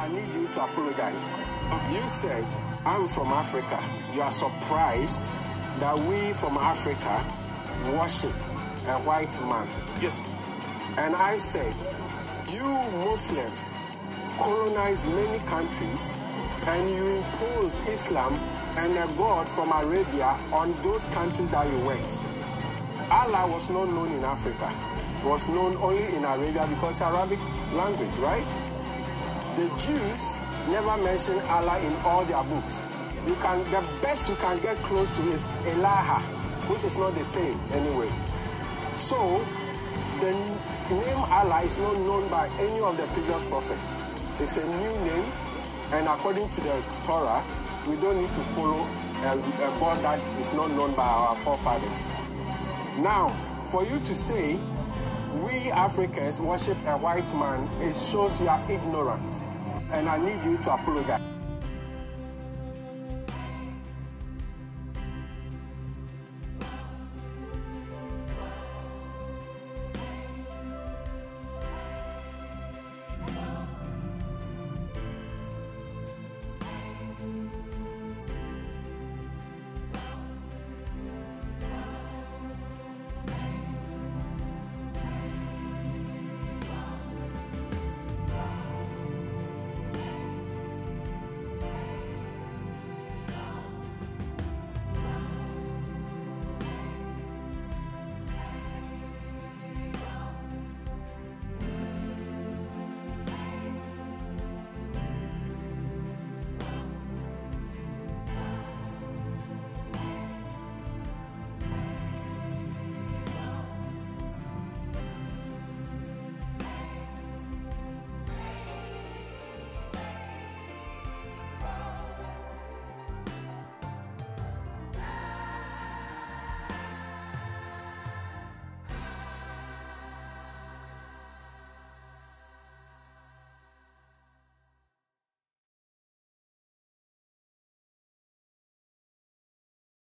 I need you to apologize. You said, I'm from Africa. You are surprised that we from Africa worship a white man. Yes. And I said, you Muslims colonize many countries and you impose Islam and a god from Arabia on those countries that you went. Allah was not known in Africa. It was known only in Arabia because Arabic language, right? The Jews never mention Allah in all their books. You can, the best you can get close to is Elaha, which is not the same anyway. So the name Allah is not known by any of the previous prophets. It's a new name, and according to the Torah, we don't need to follow a God that is not known by our forefathers. Now, for you to say, we Africans worship a white man, it shows you are ignorant, and I need you to apologize.